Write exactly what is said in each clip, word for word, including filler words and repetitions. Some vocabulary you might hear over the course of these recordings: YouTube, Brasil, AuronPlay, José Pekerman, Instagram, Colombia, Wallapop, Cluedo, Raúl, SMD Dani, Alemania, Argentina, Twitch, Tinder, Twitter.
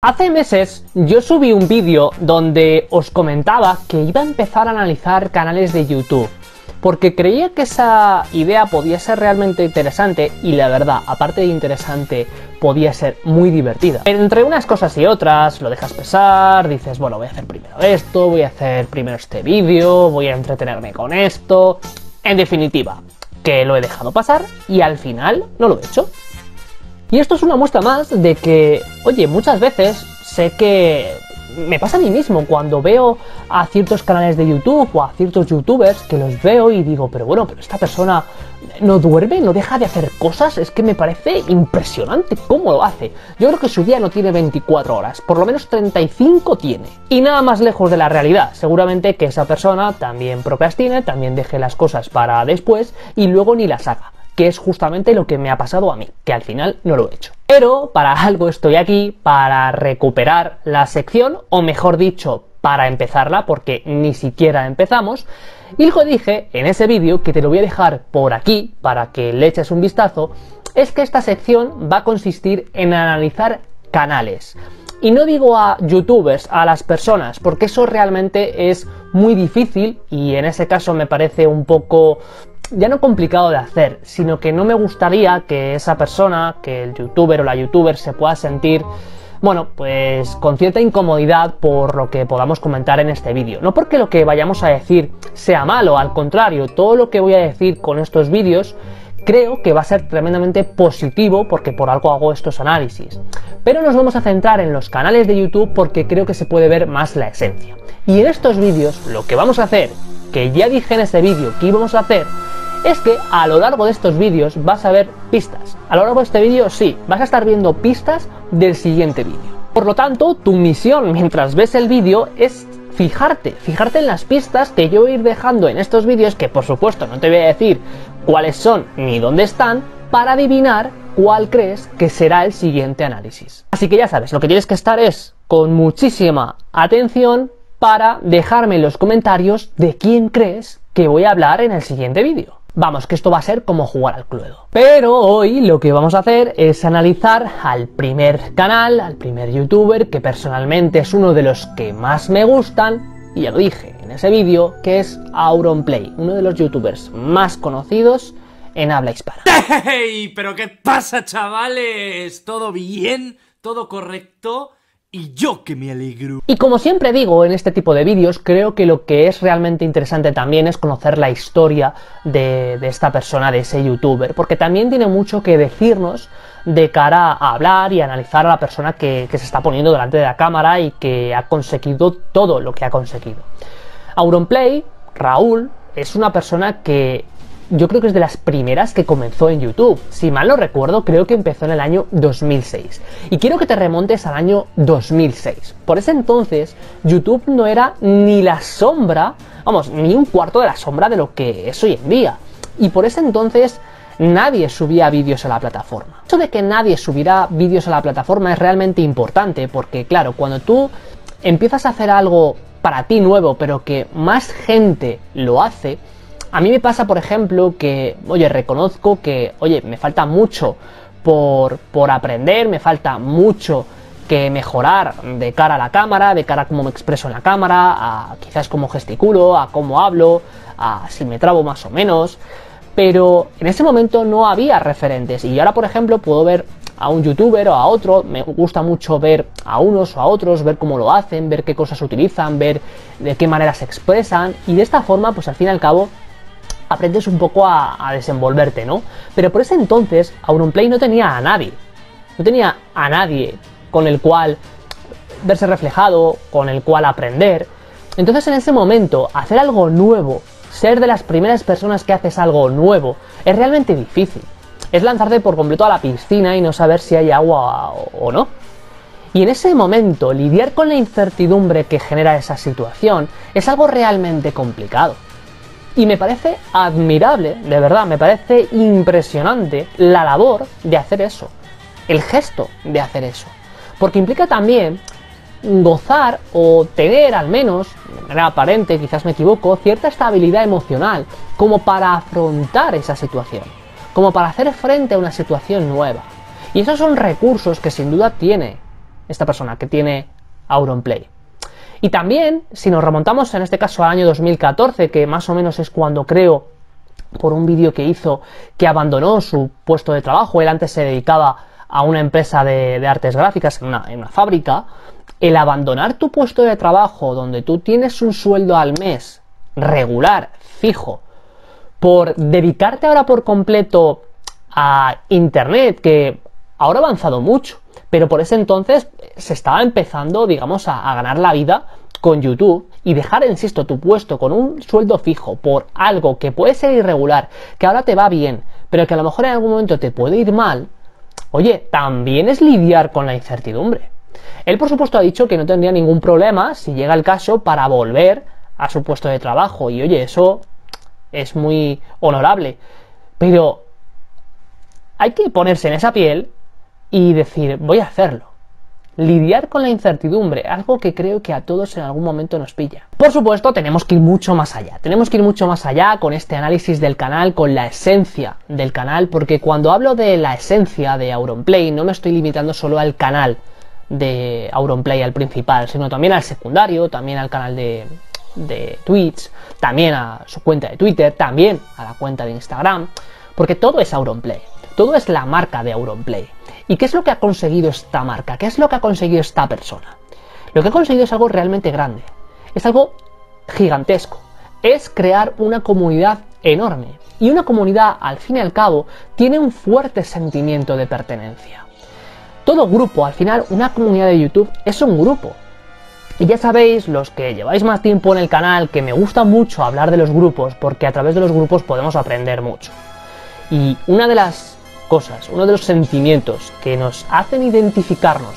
Hace meses yo subí un vídeo donde os comentaba que iba a empezar a analizar canales de YouTube porque creía que esa idea podía ser realmente interesante y la verdad, aparte de interesante, podía ser muy divertida. Pero entre unas cosas y otras lo dejas pesar, dices, bueno, voy a hacer primero esto, voy a hacer primero este vídeo, voy a entretenerme con esto. En definitiva, que lo he dejado pasar y al final no lo he hecho. Y esto es una muestra más de que, oye, muchas veces sé que me pasa a mí mismo cuando veo a ciertos canales de YouTube o a ciertos youtubers que los veo y digo, pero bueno, pero esta persona no duerme, no deja de hacer cosas, es que me parece impresionante cómo lo hace. Yo creo que su día no tiene veinticuatro horas, por lo menos treinta y cinco tiene. Y nada más lejos de la realidad, seguramente que esa persona también procrastine, también deje las cosas para después y luego ni las haga. Que es justamente lo que me ha pasado a mí, que al final no lo he hecho. Pero para algo estoy aquí, para recuperar la sección, o mejor dicho, para empezarla, porque ni siquiera empezamos. Y lo que dije en ese vídeo, que te lo voy a dejar por aquí, para que le eches un vistazo, es que esta sección va a consistir en analizar canales. Y no digo a youtubers, a las personas, porque eso realmente es muy difícil y en ese caso me parece un poco, ya no complicado de hacer, sino que no me gustaría que esa persona, que el youtuber o la youtuber se pueda sentir, bueno, pues con cierta incomodidad por lo que podamos comentar en este vídeo. No porque lo que vayamos a decir sea malo, al contrario, todo lo que voy a decir con estos vídeos creo que va a ser tremendamente positivo porque por algo hago estos análisis. Pero nos vamos a centrar en los canales de YouTube porque creo que se puede ver más la esencia. Y en estos vídeos lo que vamos a hacer, que ya dije en este vídeo que íbamos a hacer, es que a lo largo de estos vídeos vas a ver pistas. A lo largo de este vídeo sí, vas a estar viendo pistas del siguiente vídeo. Por lo tanto, tu misión mientras ves el vídeo es fijarte, fijarte en las pistas que yo voy a ir dejando en estos vídeos, que por supuesto no te voy a decir cuáles son ni dónde están, para adivinar cuál crees que será el siguiente análisis. Así que ya sabes, lo que tienes que estar es con muchísima atención para dejarme en los comentarios de quién crees que voy a hablar en el siguiente vídeo. Vamos, que esto va a ser como jugar al Cluedo. Pero hoy lo que vamos a hacer es analizar al primer canal, al primer youtuber, que personalmente es uno de los que más me gustan, y ya lo dije en ese vídeo, que es AuronPlay, uno de los youtubers más conocidos en habla hispana. ¡Hey! ¿Pero qué pasa, chavales? ¿Todo bien? ¿Todo correcto? Y yo que me alegro. Y como siempre digo en este tipo de vídeos, creo que lo que es realmente interesante también es conocer la historia de, de esta persona, de ese youtuber, porque también tiene mucho que decirnos de cara a hablar y analizar a la persona que, que se está poniendo delante de la cámara y que ha conseguido todo lo que ha conseguido. AuronPlay, Raúl, es una persona que yo creo que es de las primeras que comenzó en YouTube. Si mal no recuerdo, creo que empezó en el año dos mil seis. Y quiero que te remontes al año dos mil seis. Por ese entonces, YouTube no era ni la sombra, vamos, ni un cuarto de la sombra de lo que es hoy en día. Y por ese entonces, nadie subía vídeos a la plataforma. El hecho de que nadie subiera vídeos a la plataforma es realmente importante, porque claro, cuando tú empiezas a hacer algo para ti nuevo, pero que más gente lo hace. A mí me pasa, por ejemplo, que, oye, reconozco que, oye, me falta mucho por, por aprender, me falta mucho que mejorar de cara a la cámara, de cara a cómo me expreso en la cámara, a quizás cómo gesticulo, a cómo hablo, a si me trabo más o menos, pero en ese momento no había referentes y ahora, por ejemplo, puedo ver a un youtuber o a otro, me gusta mucho ver a unos o a otros, ver cómo lo hacen, ver qué cosas utilizan, ver de qué manera se expresan y de esta forma, pues al fin y al cabo, aprendes un poco a, a desenvolverte, ¿no? Pero por ese entonces, AuronPlay no tenía a nadie. No tenía a nadie con el cual verse reflejado, con el cual aprender. Entonces, en ese momento, hacer algo nuevo, ser de las primeras personas que haces algo nuevo, es realmente difícil. Es lanzarte por completo a la piscina y no saber si hay agua o no. Y en ese momento, lidiar con la incertidumbre que genera esa situación es algo realmente complicado. Y me parece admirable, de verdad, me parece impresionante la labor de hacer eso, el gesto de hacer eso, porque implica también gozar o tener al menos, de manera aparente, quizás me equivoco, cierta estabilidad emocional como para afrontar esa situación, como para hacer frente a una situación nueva. Y esos son recursos que sin duda tiene esta persona que tiene AuronPlay. Y también, si nos remontamos en este caso al año dos mil catorce, que más o menos es cuando creo, por un vídeo que hizo, que abandonó su puesto de trabajo. Él antes se dedicaba a una empresa de, de artes gráficas, en una, en una fábrica. El abandonar tu puesto de trabajo, donde tú tienes un sueldo al mes regular, fijo, por dedicarte ahora por completo a Internet, que ahora ha avanzado mucho, pero por ese entonces se estaba empezando, digamos, a, a ganar la vida con YouTube, y dejar, insisto, tu puesto con un sueldo fijo por algo que puede ser irregular, que ahora te va bien, pero que a lo mejor en algún momento te puede ir mal. Oye, también es lidiar con la incertidumbre. Él, por supuesto, ha dicho que no tendría ningún problema, si llega el caso, para volver a su puesto de trabajo, y oye, eso es muy honorable, pero hay que ponerse en esa piel y decir, voy a hacerlo. Lidiar con la incertidumbre, algo que creo que a todos en algún momento nos pilla. Por supuesto, tenemos que ir mucho más allá. Tenemos que ir mucho más allá con este análisis del canal, con la esencia del canal, porque cuando hablo de la esencia de AuronPlay, no me estoy limitando solo al canal de AuronPlay, al principal, sino también al secundario, también al canal de, de Twitch, también a su cuenta de Twitter, también a la cuenta de Instagram, porque todo es AuronPlay. Todo es la marca de AuronPlay. ¿Y qué es lo que ha conseguido esta marca? ¿Qué es lo que ha conseguido esta persona? Lo que ha conseguido es algo realmente grande. Es algo gigantesco. Es crear una comunidad enorme. Y una comunidad, al fin y al cabo, tiene un fuerte sentimiento de pertenencia. Todo grupo, al final, una comunidad de YouTube es un grupo. Y ya sabéis, los que lleváis más tiempo en el canal, que me gusta mucho hablar de los grupos, porque a través de los grupos podemos aprender mucho. Y una de las cosas, uno de los sentimientos que nos hacen identificarnos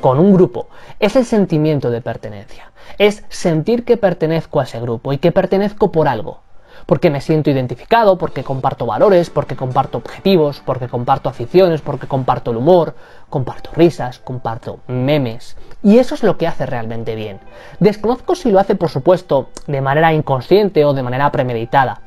con un grupo es el sentimiento de pertenencia. Es sentir que pertenezco a ese grupo y que pertenezco por algo. Porque me siento identificado, porque comparto valores, porque comparto objetivos, porque comparto aficiones, porque comparto el humor, comparto risas, comparto memes. Y eso es lo que hace realmente bien. Desconozco si lo hace, por supuesto, de manera inconsciente o de manera premeditada.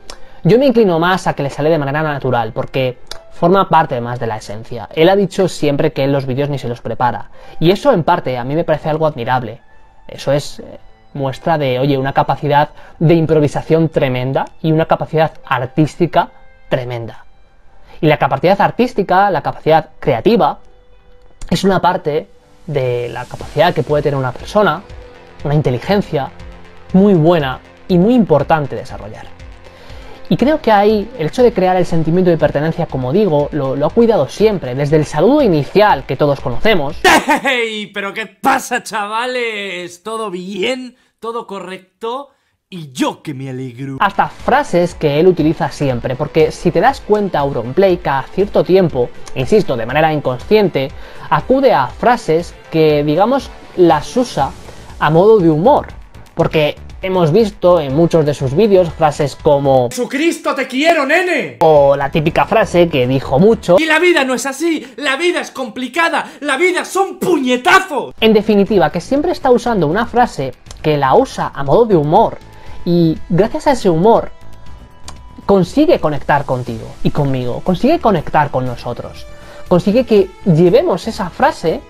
Yo me inclino más a que le sale de manera natural, porque forma parte más de la esencia. Él ha dicho siempre que en los vídeos ni se los prepara. Y eso, en parte, a mí me parece algo admirable. Eso es eh, muestra de, oye, una capacidad de improvisación tremenda y una capacidad artística tremenda. Y la capacidad artística, la capacidad creativa, es una parte de la capacidad que puede tener una persona, una inteligencia muy buena y muy importante desarrollar. Y creo que ahí el hecho de crear el sentimiento de pertenencia, como digo, lo, lo ha cuidado siempre, desde el saludo inicial que todos conocemos. ¡Hey! ¿Pero qué pasa, chavales? ¿Todo bien? ¿Todo correcto? Y yo que me alegro. Hasta frases que él utiliza siempre, porque si te das cuenta, AuronPlay cada cierto tiempo, insisto, de manera inconsciente, acude a frases que, digamos, las usa a modo de humor, porque hemos visto en muchos de sus vídeos frases como ¡Jesucristo, te quiero, nene! O la típica frase que dijo mucho ¡Y la vida no es así! ¡La vida es complicada! ¡La vida son puñetazos! En definitiva, que siempre está usando una frase que la usa a modo de humor, y gracias a ese humor consigue conectar contigo y conmigo, consigue conectar con nosotros, consigue que llevemos esa frase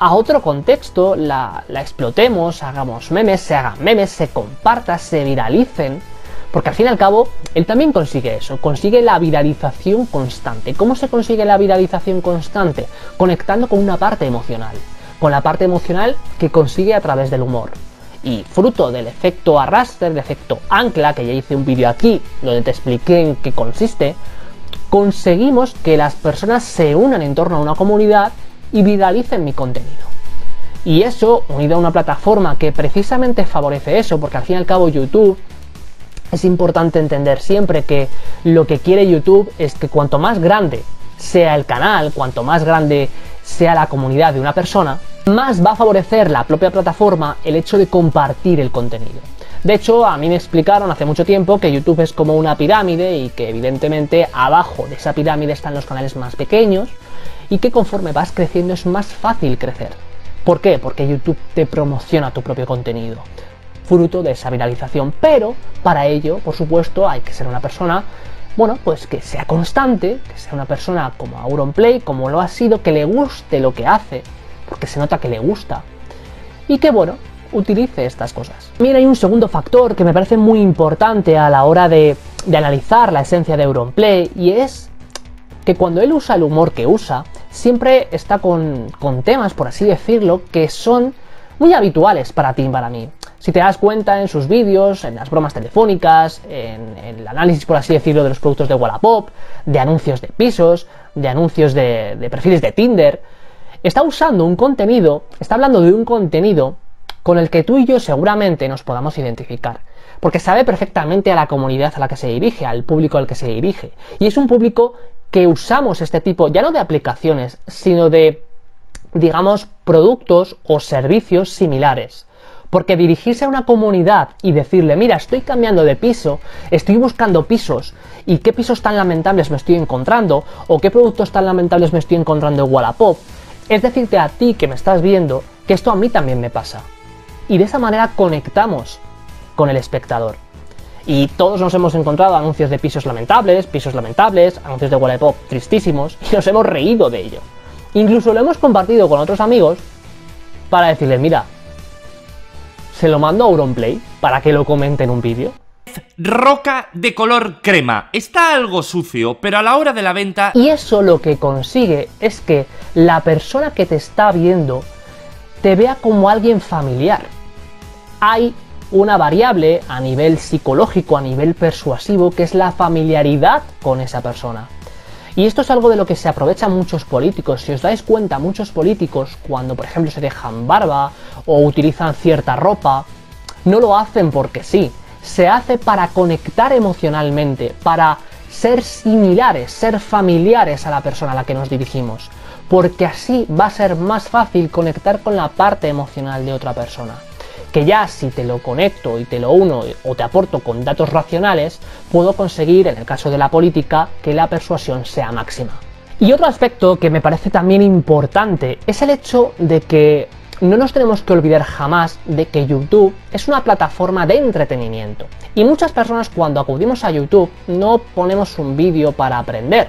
a otro contexto, la, la explotemos, hagamos memes, se hagan memes, se compartan, se viralicen, porque al fin y al cabo él también consigue eso, consigue la viralización constante. ¿Cómo se consigue la viralización constante? Conectando con una parte emocional, con la parte emocional que consigue a través del humor. Y fruto del efecto arrastre, del efecto ancla, que ya hice un vídeo aquí donde te expliqué en qué consiste, conseguimos que las personas se unan en torno a una comunidad y viralicen mi contenido. Y eso, unido a una plataforma que precisamente favorece eso, porque al fin y al cabo YouTube, es importante entender siempre que lo que quiere YouTube es que cuanto más grande sea el canal, cuanto más grande sea la comunidad de una persona, más va a favorecer la propia plataforma el hecho de compartir el contenido. De hecho, a mí me explicaron hace mucho tiempo que YouTube es como una pirámide y que evidentemente abajo de esa pirámide están los canales más pequeños, y que conforme vas creciendo es más fácil crecer. ¿Por qué? Porque YouTube te promociona tu propio contenido, fruto de esa viralización. Pero para ello, por supuesto, hay que ser una persona, bueno, pues que sea constante, que sea una persona como AuronPlay, como lo ha sido, que le guste lo que hace. porque se nota que le gusta y que, bueno, utilice estas cosas. También hay un segundo factor que me parece muy importante a la hora de, de analizar la esencia de AuronPlay, y es que cuando él usa el humor que usa, siempre está con, con temas, por así decirlo, que son muy habituales para ti y para mí. Si te das cuenta en sus vídeos, en las bromas telefónicas, en, en el análisis, por así decirlo, de los productos de Wallapop, de anuncios de pisos, de anuncios de, de perfiles de Tinder, está usando un contenido, está hablando de un contenido con el que tú y yo seguramente nos podamos identificar, porque sabe perfectamente a la comunidad a la que se dirige, al público al que se dirige, y es un público que usamos este tipo, ya no de aplicaciones, sino de, digamos, productos o servicios similares. Porque dirigirse a una comunidad y decirle, mira, estoy cambiando de piso, estoy buscando pisos, y qué pisos tan lamentables me estoy encontrando, o qué productos tan lamentables me estoy encontrando en Wallapop, es decirte a ti que me estás viendo que esto a mí también me pasa. Y de esa manera conectamos con el espectador. Y todos nos hemos encontrado anuncios de pisos lamentables, pisos lamentables, anuncios de Wallapop tristísimos, y nos hemos reído de ello. Incluso lo hemos compartido con otros amigos para decirles, mira, se lo mando a AuronPlay para que lo comente en un vídeo. Roca de color crema. Está algo sucio, pero a la hora de la venta... Y eso lo que consigue es que la persona que te está viendo te vea como alguien familiar. Hay una variable a nivel psicológico, a nivel persuasivo, que es la familiaridad con esa persona. Y esto es algo de lo que se aprovechan muchos políticos. Si os dais cuenta, muchos políticos, cuando por ejemplo se dejan barba o utilizan cierta ropa, no lo hacen porque sí. Se hace para conectar emocionalmente, para ser similares, ser familiares a la persona a la que nos dirigimos. Porque así va a ser más fácil conectar con la parte emocional de otra persona. Que ya si te lo conecto y te lo uno o te aporto con datos racionales, puedo conseguir, en el caso de la política, que la persuasión sea máxima. Y otro aspecto que me parece también importante es el hecho de que no nos tenemos que olvidar jamás de que YouTube es una plataforma de entretenimiento. Y muchas personas cuando acudimos a YouTube no ponemos un vídeo para aprender,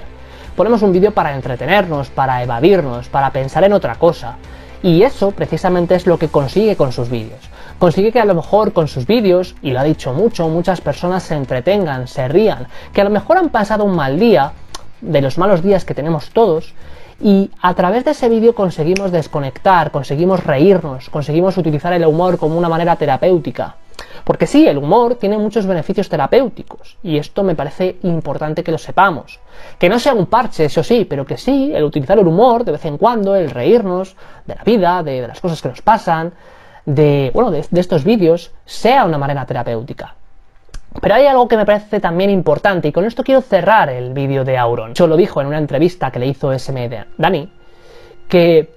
ponemos un vídeo para entretenernos, para evadirnos, para pensar en otra cosa. Y eso precisamente es lo que consigue con sus vídeos. Consigue que a lo mejor con sus vídeos, y lo ha dicho mucho, muchas personas se entretengan, se rían, que a lo mejor han pasado un mal día, de los malos días que tenemos todos, y a través de ese vídeo conseguimos desconectar, conseguimos reírnos, conseguimos utilizar el humor como una manera terapéutica. Porque sí, el humor tiene muchos beneficios terapéuticos, y esto me parece importante que lo sepamos. Que no sea un parche, eso sí, pero que sí, el utilizar el humor de vez en cuando, el reírnos de la vida, de, de las cosas que nos pasan, de, bueno, de, de estos vídeos, sea una manera terapéutica. Pero hay algo que me parece también importante, y con esto quiero cerrar el vídeo de Auron. Yo lo dijo en una entrevista que le hizo S M D Dani, que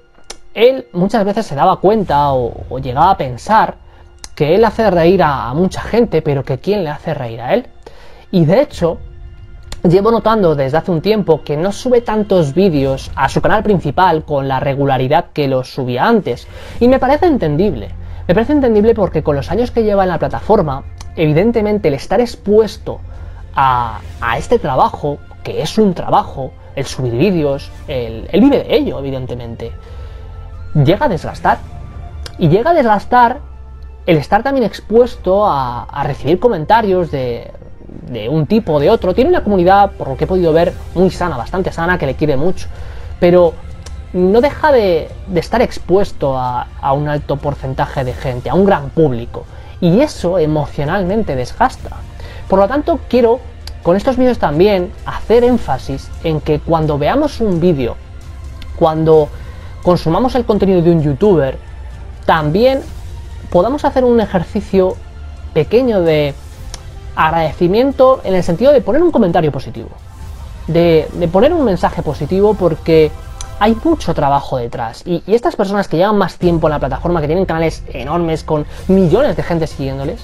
él muchas veces se daba cuenta o, o llegaba a pensar que él hace reír a, a mucha gente, pero que ¿quién le hace reír a él? Y de hecho, llevo notando desde hace un tiempo que no sube tantos vídeos a su canal principal con la regularidad que los subía antes. Y me parece entendible. Me parece entendible porque con los años que lleva en la plataforma, evidentemente el estar expuesto a, a este trabajo, que es un trabajo, el subir vídeos, el, el vive de ello, evidentemente, llega a desgastar. Y llega a desgastar el estar también expuesto a, a recibir comentarios de, de un tipo o de otro. Tiene una comunidad, por lo que he podido ver, muy sana, bastante sana, que le quiere mucho, pero no deja de, de estar expuesto a, a un alto porcentaje de gente, a un gran público, y eso emocionalmente desgasta. Por lo tanto, quiero con estos vídeos también hacer énfasis en que cuando veamos un vídeo, cuando consumamos el contenido de un youtuber, también podamos hacer un ejercicio pequeño de agradecimiento, en el sentido de poner un comentario positivo, de, de poner un mensaje positivo, porque hay mucho trabajo detrás, y, y estas personas que llevan más tiempo en la plataforma, que tienen canales enormes con millones de gente siguiéndoles,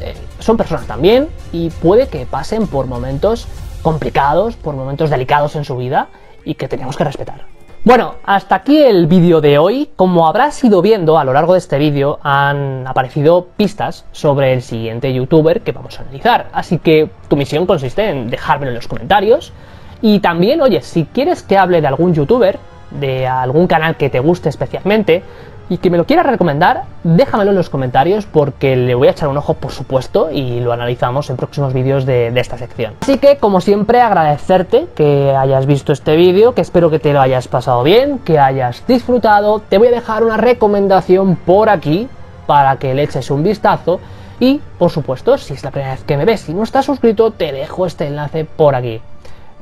eh, son personas también, y puede que pasen por momentos complicados, por momentos delicados en su vida, y que tenemos que respetar. Bueno, hasta aquí el vídeo de hoy. Como habrás ido viendo a lo largo de este vídeo, han aparecido pistas sobre el siguiente youtuber que vamos a analizar. Así que tu misión consiste en dejármelo en los comentarios. Y también, oye, si quieres que hable de algún youtuber, de algún canal que te guste especialmente y que me lo quieras recomendar, déjamelo en los comentarios porque le voy a echar un ojo, por supuesto, y lo analizamos en próximos vídeos de, de esta sección. Así que, como siempre, agradecerte que hayas visto este vídeo, que espero que te lo hayas pasado bien, que hayas disfrutado. Te voy a dejar una recomendación por aquí para que le eches un vistazo y, por supuesto, si es la primera vez que me ves y no estás suscrito, te dejo este enlace por aquí.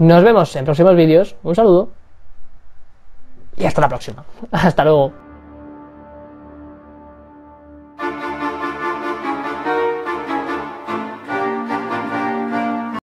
Nos vemos en próximos vídeos, un saludo y hasta la próxima. Hasta luego.